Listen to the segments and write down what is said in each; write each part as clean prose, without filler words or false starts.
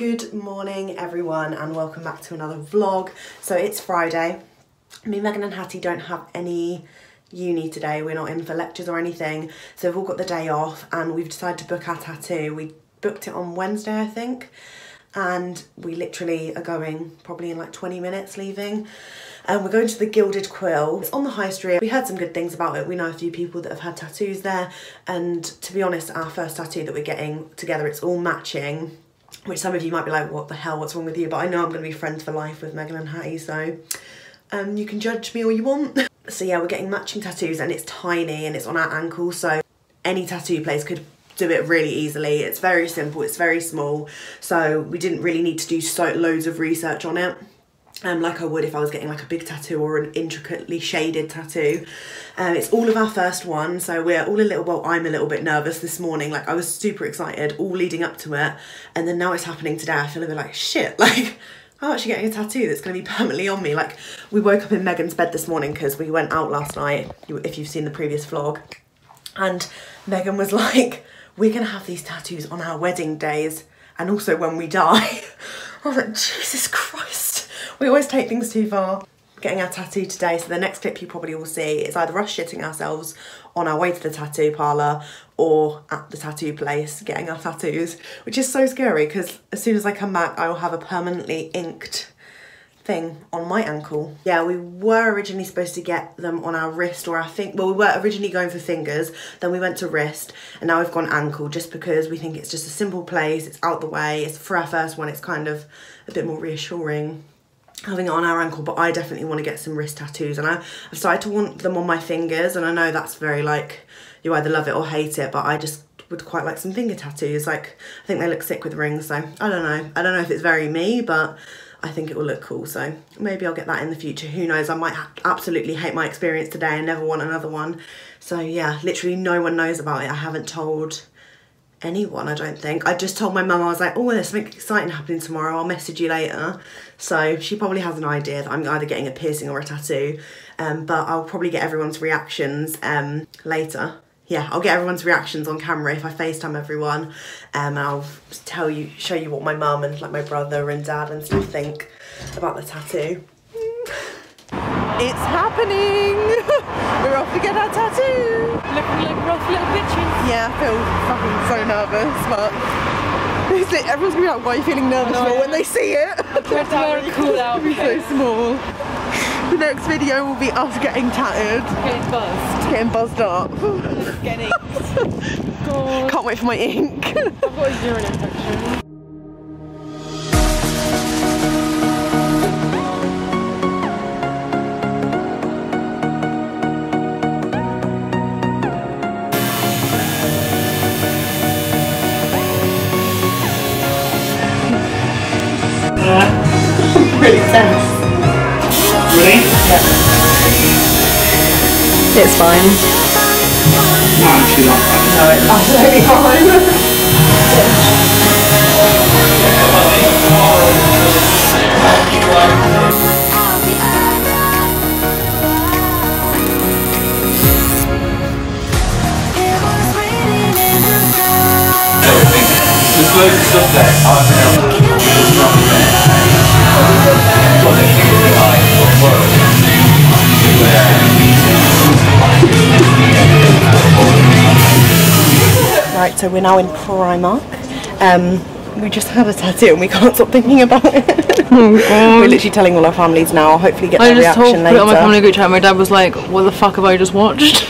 Good morning everyone and welcome back to another vlog. So it's Friday. Me, Megan and Hattie don't have any uni today. We're not in for lectures or anything. So we've all got the day off and we've decided to book our tattoo. We booked it on Wednesday, I think. And we literally are going probably in like 20 minutes leaving. And we're going to the Gilded Quill. It's on the high street. We heard some good things about it. We know a few people that have had tattoos there. And to be honest, our first tattoo that we're getting together, it's all matching. Which some of you might be like, what the hell, what's wrong with you? But I know I'm going to be friends for life with Megan and Hattie, so you can judge me all you want. So yeah, we're getting matching tattoos and it's tiny and it's on our ankle, so any tattoo place could do it really easily. It's very simple, it's very small, so we didn't really need to do loads of research on it. Like I would if I was getting like a big tattoo or an intricately shaded tattoo. It's all of our first one, so we're all I'm a little bit nervous this morning. Like I was super excited all leading up to it, and then now it's happening today. I feel a bit like shit, like I'm actually getting a tattoo that's going to be permanently on me. Like we woke up in Megan's bed this morning because we went out last night, if you've seen the previous vlog, and Megan was like, we're going to have these tattoos on our wedding days and also when we die. I was like, Jesus Christ. We always take things too far. We're getting our tattoo today, so the next clip you probably will see is either us shitting ourselves on our way to the tattoo parlour or at the tattoo place getting our tattoos, which is so scary because as soon as I come back I will have a permanently inked thing on my ankle. Yeah, we were originally supposed to get them on our wrist or our finger. Well, we were originally going for fingers, then we went to wrist, and now we've gone ankle just because we think it's just a simple place, it's out the way, it's for our first one, it's kind of a bit more reassuring having it on our ankle. But I definitely want to get some wrist tattoos, and I've started to want them on my fingers, and I know that's very like, you either love it or hate it, but I just would quite like some finger tattoos. Like I think they look sick with rings, so I don't know if it's very me, but I think it will look cool, so maybe I'll get that in the future. Who knows, I might absolutely hate my experience today and never want another one. So yeah, literally no one knows about it. I haven't told anyone, I don't think. I just told my mum. I was like, oh, there's something exciting happening tomorrow, I'll message you later. So she probably has an idea that I'm either getting a piercing or a tattoo, but I'll probably get everyone's reactions later. Yeah, I'll get everyone's reactions on camera if I FaceTime everyone, and I'll show you what my mum and like my brother and dad and stuff think about the tattoo. It's happening! We're off to get our tattoo! Looking like rough little bitches. Yeah, I feel fucking so nervous, but everyone's gonna be like, why are you feeling nervous for when they see it? I'm trying to wear a cool outfit. It's so small. The next video will be us getting tatted. Getting buzzed. Getting buzzed up. Just getting inked. God. Can't wait for my ink. I've got a urine infection. Really? Yeah. It's fine. No, actually not. No, it's absolutely fine. There's loads of stuff there. Right, so we're now in Primark. We just had a tattoo and we can't stop thinking about it. Oh God. We're literally telling all our families now. I'll hopefully get their reaction later. I just put it on my family group chat. My dad was like, what the fuck have I just watched?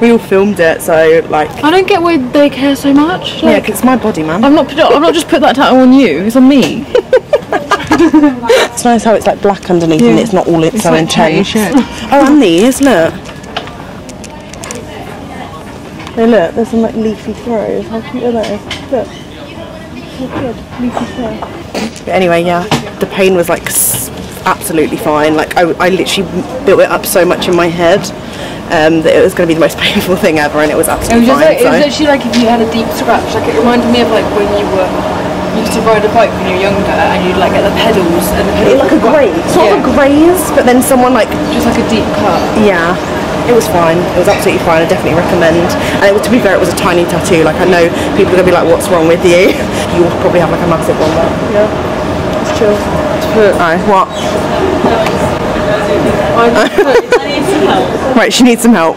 We all filmed it, so like, I don't get why they care so much. Like, yeah, because it's my body, man. I'm not just put that tattoo on you. It's on me. It's nice how it's like black underneath, yeah. And it's not all it's so like intense. Oh, and these, look. Hey, look, there's some like leafy throws. How cute are those? Look. Good. Leafy throw. But anyway, yeah, the pain was like absolutely fine. Like I literally built it up so much in my head that it was going to be the most painful thing ever, and it was absolutely fine. It was literally like if you had a deep scratch. Like it reminded me of like when you were. You used to ride a bike when you were younger, and you'd like get the pedals and the pedals. Like a graze, sort of a graze, but then someone like just like a deep cut. Yeah. It was fine. It was absolutely fine. I definitely recommend. And it was, to be fair, it was a tiny tattoo. Like, I know people are going to be like, what's wrong with you? You will probably have like a massive one, but yeah, it's chill. Aye, what? I need some help. Right, she needs some help.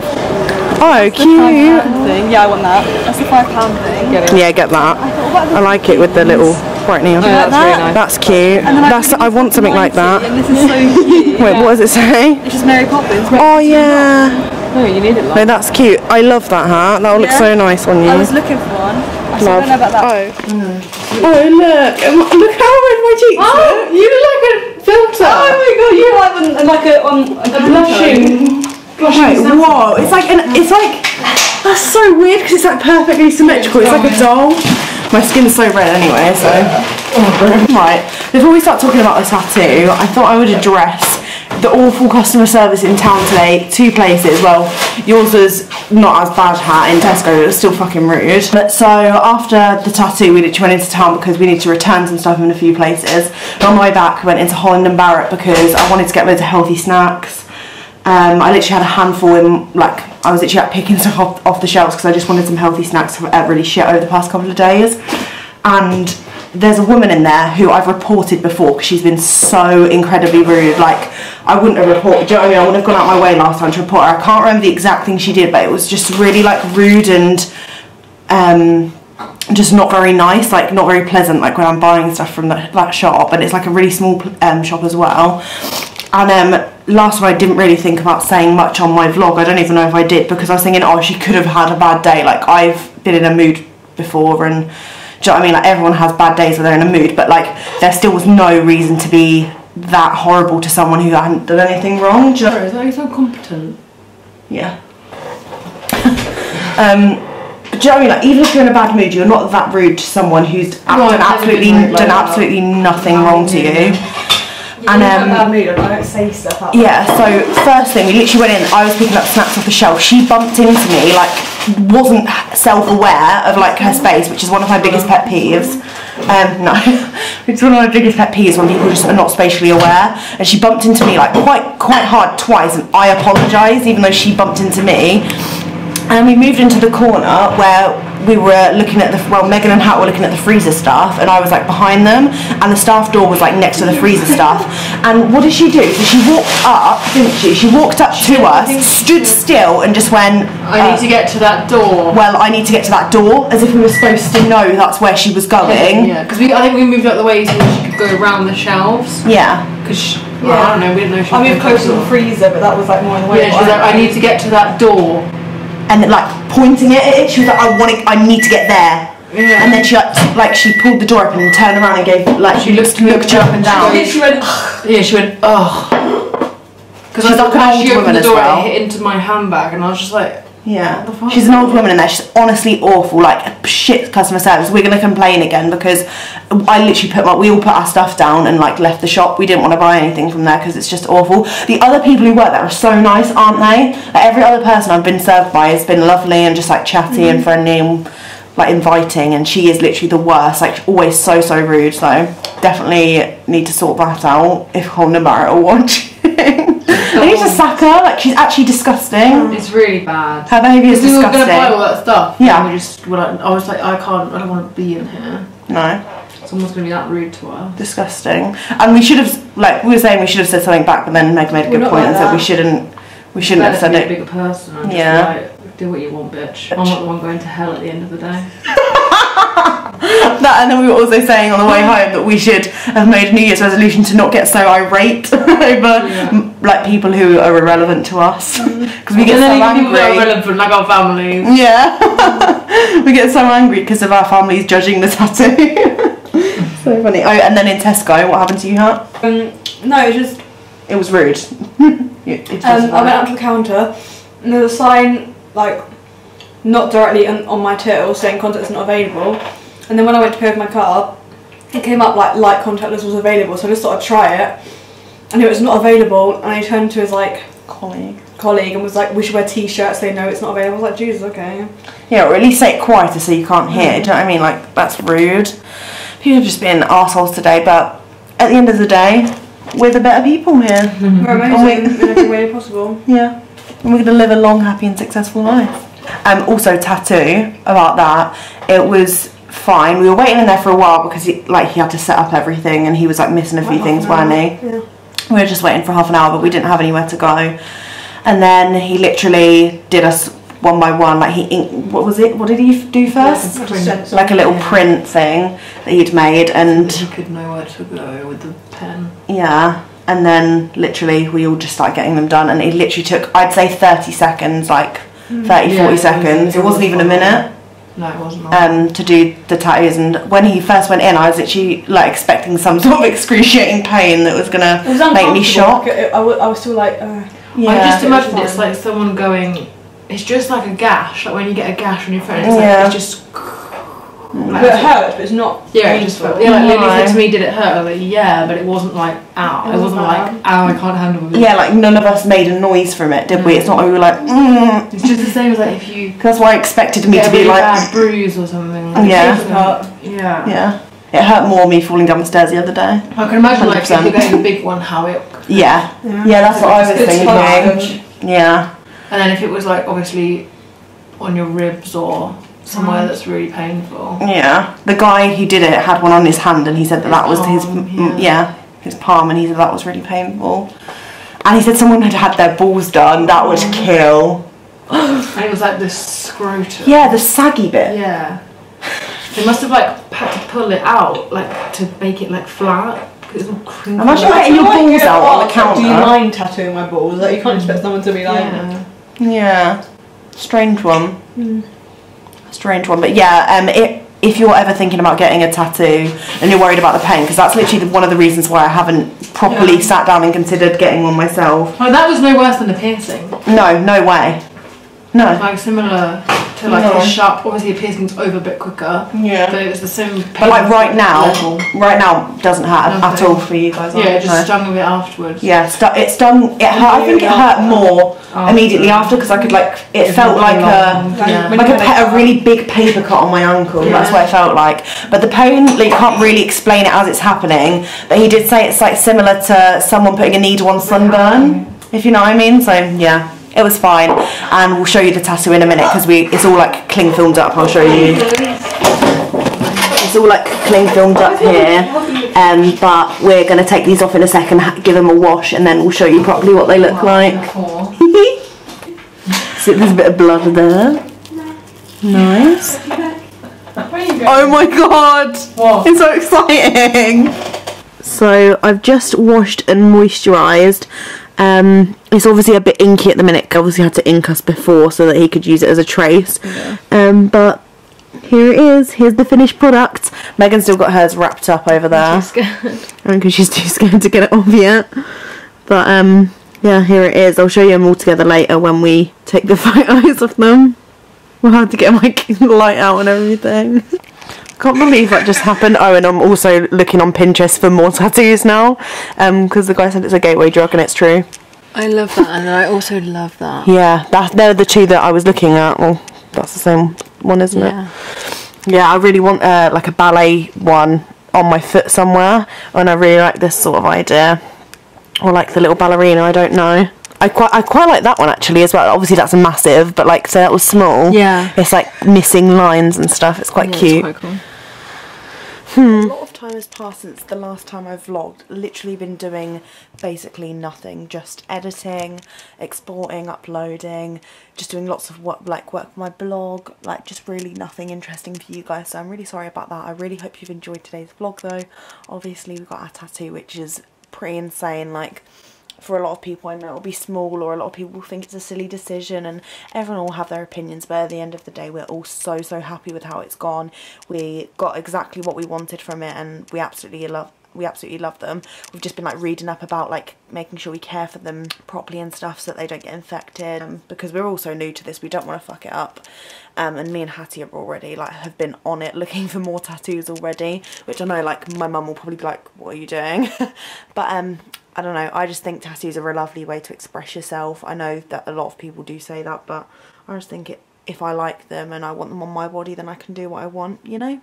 Oh, that's cute. Thing. Yeah, I want that. That's the £5 thing. Get it. Yeah, get that. I like it with the little brightening on. Yeah, that's really nice. That's cute. That's, I want something like that. And this is so cute. Wait, yeah. What does it say? It's just Mary Poppins. Oh, yeah. No, you need it like. No, that's cute. I love that hat. That'll look so nice on you. I was looking for one. I don't know about that. Oh, oh look. Look how red my cheeks are. Oh, you look like a filter. Oh my god, you like a blushing. Right, whoa. It's like that's so weird because it's like perfectly symmetrical. It's like a doll. My skin's so red anyway, so right. Before we start talking about the tattoo, I thought I would address the awful customer service in town today. Two places. Well, yours was not as bad, hat in Tesco, it was still fucking rude. But so after the tattoo we literally went into town because we need to return some stuff in a few places. And on the way back we went into Holland and Barrett because I wanted to get loads of healthy snacks. I literally had a handful in, like, I was literally like picking stuff off the shelves because I just wanted some healthy snacks because I've ate really shit over the past couple of days. And there's a woman in there who I've reported before because she's been so incredibly rude. Like, I wouldn't have reported, do you know what I mean? I wouldn't have gone out my way last time to report her. I can't remember the exact thing she did, but it was just really like rude and just not very nice, like not very pleasant, like when I'm buying stuff from that shop. And it's like a really small shop as well. And last time I didn't really think about saying much on my vlog. I don't even know if I did because I was thinking, oh, she could have had a bad day. Like, I've been in a mood before and, do you know what I mean? Like, everyone has bad days when they're in a mood, but like, there still was no reason to be that horrible to someone who hadn't done anything wrong. Do you know? Sorry, is that so competent? Yeah. Do you know what I mean? Like, even if you're in a bad mood, you're not that rude to someone who's done absolutely nothing wrong to you. And yeah, so first thing, we literally went in, I was picking up snacks off the shelf, she bumped into me, like, wasn't self-aware of, like, her space, which is one of my biggest pet peeves. It's one of my biggest pet peeves when people just are not spatially aware. And she bumped into me, like, quite hard twice, and I apologised, even though she bumped into me. And we moved into the corner where we were looking at the, well, Megan and Hat were looking at the freezer stuff, and I was like behind them, and the staff door was like next to the freezer stuff. And what did she do? So she walked up, didn't she? She walked up to us, stood still, and just went, I need to get to that door. Well, I need to get to that door, as if we were supposed to know that's where she was going. Yeah, because I think we moved out the way so she could go around the shelves. Yeah. Because, well, I don't know, we didn't know she was going close to the freezer, but that was like more in the way. Yeah, she was like, I need to get to that door. And like pointing at it, she was like, I need to get there. Yeah. And then she like she pulled the door open and turned around and gave like she looked you up and down. She went, yeah, she went, oh, because I was like, she opened the door and hit into my handbag, and I was just like, yeah, what the fuck? She's an old woman in there. She's honestly awful, like shit customer service. We're gonna complain again because I literally put we all put our stuff down and like left the shop. We didn't want to buy anything from there because it's just awful. The other people who work there are so nice, aren't they? Like, every other person I've been served by has been lovely and just like chatty and friendly and like inviting, and she is literally the worst. Like, always so rude. So definitely need to sort that out if Holland and Barrett are watching. I need to sack her, like, she's actually disgusting. It's really bad. Her behaviour is disgusting. We were going to buy all that stuff. Yeah. And I was like, I don't want to be in here. No. Someone's going to be that rude to her. Disgusting. And we should have, like, we were saying we should have said something back, but then Meg made a good point and said we shouldn't have said it. Be a bigger person and just, like, do what you want, bitch. I'm not the one going to hell at the end of the day. That, and then we were also saying on the way home that we should have made a New Year's resolution to not get so irate over like people who are irrelevant to us, because we get so angry. Irrelevant, like our families. Yeah, we get so angry because of our families judging the tattoo. So funny. Oh, and then in Tesco, what happened to you, Hart? No, it was rude. I went up to the counter, and there was a sign like not directly on my till saying contacts not available. And then when I went to pay with my card, it came up like light contactless was available, so I just thought I'd try it. And it was not available, and I turned to his like colleague and was like, we should wear t-shirts, they know it's not available. I was like, Jesus, okay. Yeah, or at least say it quieter so you can't hear, do you know what I mean? Like, that's rude. People have just been arseholes today, but at the end of the day, we're the better people here. We're amazing in every way possible. Yeah. and we're going to live a long, happy and successful life. Also tattoo, about that, it was fine. We were waiting in there for a while because he had to set up everything and he was like missing a few things, weren't he? Yeah. We were just waiting for half an hour, but we didn't have anywhere to go. And then he literally did us one by one. Like he inked, what was it? What did he do first? Like a little print thing that he'd made, and he could know where to go with the pen. Yeah. And then literally we all just started getting them done, and it literally took, I'd say 30 seconds, like 40 seconds. It wasn't even a minute. No, it wasn't. To do the tattoos, and when he first went in, I was actually like expecting some sort of excruciating pain that was gonna make me shock. I was still like, yeah. I just imagined it's like someone going. It's just like a gash, like when you get a gash on your phone. It's like it's just. Like, it hurts, but it's not. Yeah, it just felt. Yeah, like Lily said to me, "Did it hurt?" I was like, yeah, but it wasn't like ow. It wasn't like ow. I can't handle it. Yeah, like none of us made a noise from it, did we? It's not like we were like. Mm. It's just the same as like if you. That's why I expected me to be like a bruise or something. Like, yeah. It hurt more me falling down the stairs the other day. I can imagine 100%. Like if you're getting a big one, how it. Yeah, that's what I was thinking. Yeah. And then if it was like obviously on your ribs or somewhere that's really painful. Yeah. The guy who did it had one on his hand, and he said that was his his palm, and he said that was really painful. And he said someone had had their balls done. That would kill. And it was like the scrotum. Yeah, the saggy bit. Yeah. They must have like had to pull it out, like to make it like flat. Imagine getting your balls out on the counter. Do you mind tattooing my balls? Like you can't expect someone to be like. Yeah, strange one. Strange one, but yeah. If you're ever thinking about getting a tattoo and you're worried about the pain, because that's literally one of the reasons why I haven't properly sat down and considered getting one myself. Oh, that was no worse than a piercing. No, no way. No. Like similar to like a sharp. Obviously, a piercing's over a bit quicker. Yeah. But it was the same. But like right now, it doesn't hurt at all for you guys. Yeah, it just stung a bit afterwards. Yeah, it hurt. I think it hurt more immediately after, because I could like it felt like a really big paper cut on my ankle. Yeah. That's what it felt like. But the pain, like, you can't really explain it as it's happening. But he did say it's like similar to someone putting a needle on sunburn, if you know what I mean. So yeah. It was fine, and we'll show you the tattoo in a minute because it's all like cling filmed up. I'll show you. It's all like cling filmed up here, but we're going to take these off in a second, give them a wash, and then we'll show you properly what they look like. See, there's a bit of blood there. Nice. Oh my god! It's so exciting! So I've just washed and moisturised. It's obviously a bit inky at the minute. Obviously had to ink us before so that he could use it as a trace. Yeah. But here it is. Here's the finished product. Megan's still got hers wrapped up over there. I'm too scared. Because she's too scared to get it off yet. But yeah, here it is. I'll show you them all together later when we take the photos of them. We'll have to get my light out and everything. Can't believe that just happened. Oh, and I'm also looking on Pinterest for more tattoos now, because the guy said it's a gateway drug, and it's true. I love that, and I also love that. Yeah, they're the two that I was looking at. Well, that's the same one, isn't it? Yeah, I really want like a ballet one on my foot somewhere, and I really like this sort of idea, or like the little ballerina. I don't know. I quite like that one actually as well. Obviously that's massive, but like that was small. Yeah, it's like missing lines and stuff. It's quite cute. It's quite cool. A lot of time has passed since the last time I vlogged. Literally been doing basically nothing, just editing, exporting, uploading, just doing lots of work for my blog, like just really nothing interesting for you guys. So I'm really sorry about that. I really hope you've enjoyed today's vlog though. Obviously we got our tattoo, which is pretty insane. Like for a lot of people, I know it'll be small, or a lot of people will think it's a silly decision, and everyone will have their opinions, but at the end of the day we're all so happy with how it's gone. We got exactly what we wanted from it, and we absolutely love them. We've just been like reading up about like making sure we care for them properly and stuff so that they don't get infected, because we're all so new to this, we don't want to fuck it up. And me and Hattie are already like have been on it looking for more tattoos already, which I know like my mum will probably be like, what are you doing? But I don't know, I just think tattoos are a lovely way to express yourself. I know that a lot of people do say that, but I just think if I like them and I want them on my body, then I can do what I want, you know?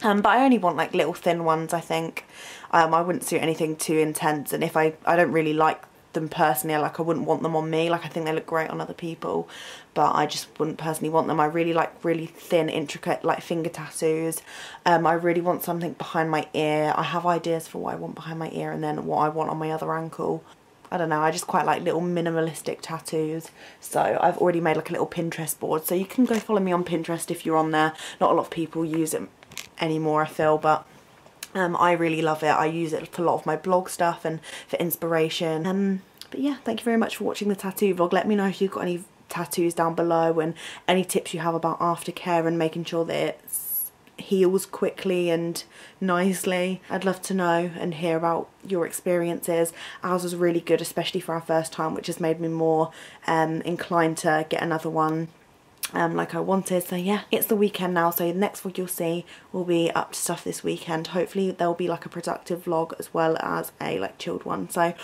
But I only want like little thin ones, I think. I wouldn't do anything too intense, and if I don't really like them personally. Like, I wouldn't want them on me. Like, I think they look great on other people, but I just wouldn't personally want them. I really like really thin, intricate, like, finger tattoos. I really want something behind my ear. I have ideas for what I want behind my ear and then what I want on my other ankle. I don't know, I just quite like little minimalistic tattoos. So I've already made like a little Pinterest board, so you can go follow me on Pinterest if you're on there. Not a lot of people use it anymore, I feel, but I really love it. I use it for a lot of my blog stuff and for inspiration. But yeah, thank you very much for watching the tattoo vlog. Let me know if you've got any tattoos down below and any tips you have about aftercare and making sure that it heals quickly and nicely. I'd love to know and hear about your experiences. Ours was really good, especially for our first time, which has made me more inclined to get another one like I wanted. So yeah, it's the weekend now, so the next vlog you'll see will be up to stuff this weekend. Hopefully there'll be like a productive vlog as well as a like chilled one. So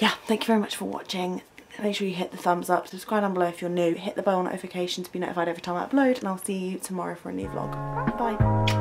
yeah, thank you very much for watching. Make sure you hit the thumbs up, subscribe down below if you're new, hit the bell notification to be notified every time I upload, and I'll see you tomorrow for a new vlog. Bye!